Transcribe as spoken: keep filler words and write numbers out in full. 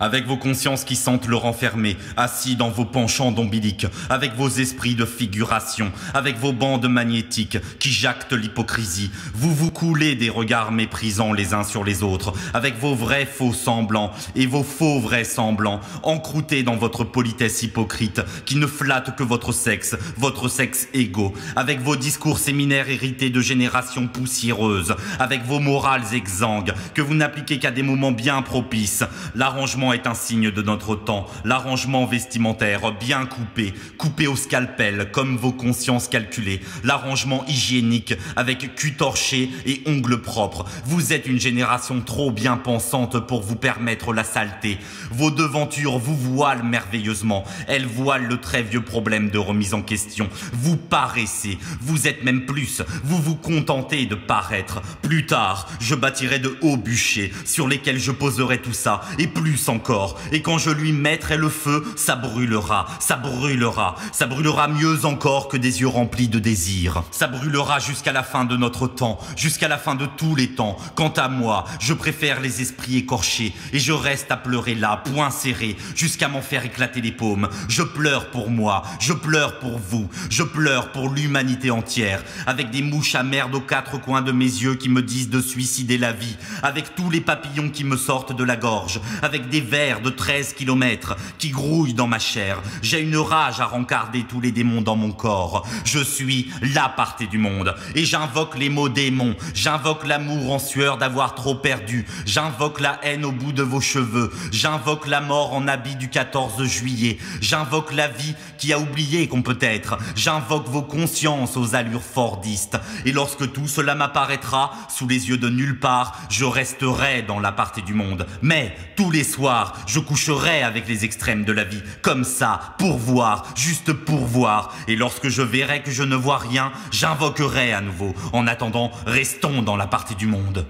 avec vos consciences qui sentent le renfermer, assis dans vos penchants d'ombilique, avec vos esprits de figuration, avec vos bandes magnétiques qui jactent l'hypocrisie. Vous vous coulez des regards méprisants les uns sur les autres, avec vos vrais faux semblants et vos faux vrais semblants, encroutés dans votre politesse hypocrite qui ne flatte que votre sexe, votre sexe égaux, avec vos discours séminaires hérités de générations poussiéreuses, avec vos morales exsangues que vous n'appliquez qu'à des moments bien propices. L'arrangement est un signe de notre temps, l'arrangement vestimentaire bien coupé, coupé au scalpel comme vos consciences calculées, l'arrangement hygiénique avec cul torché et ongles propres. Vous êtes une génération trop bien pensante pour vous permettre la saleté. Vos devantures vous voilent merveilleusement, elles voilent le très vieux problème de remise en question. Vous paraissez, vous êtes même plus, vous vous contentez de paraître. Plus tard, je bâtirai de hauts bûchers sur lesquels je poserai tout ça, et plus en encore. Et quand je lui mettrai le feu, ça brûlera, ça brûlera, ça brûlera mieux encore que des yeux remplis de désir. Ça brûlera jusqu'à la fin de notre temps, jusqu'à la fin de tous les temps. Quant à moi, je préfère les esprits écorchés et je reste à pleurer là, poing serré, jusqu'à m'en faire éclater les paumes. Je pleure pour moi, je pleure pour vous, je pleure pour l'humanité entière, avec des mouches à merde aux quatre coins de mes yeux qui me disent de suicider la vie, avec tous les papillons qui me sortent de la gorge, avec des vers de treize kilomètres qui grouillent dans ma chair. J'ai une rage à rencarder tous les démons dans mon corps. Je suis la partie du monde et j'invoque les mots démons. J'invoque l'amour en sueur d'avoir trop perdu. J'invoque la haine au bout de vos cheveux. J'invoque la mort en habit du quatorze juillet. J'invoque la vie qui a oublié qu'on peut être. J'invoque vos consciences aux allures fordistes. Et lorsque tout cela m'apparaîtra sous les yeux de nulle part, je resterai dans la partie du monde. Mais tous les soirs, je coucherai avec les extrêmes de la vie, comme ça, pour voir, juste pour voir. Et lorsque je verrai que je ne vois rien, j'invoquerai à nouveau. En attendant, restons dans la partie du monde.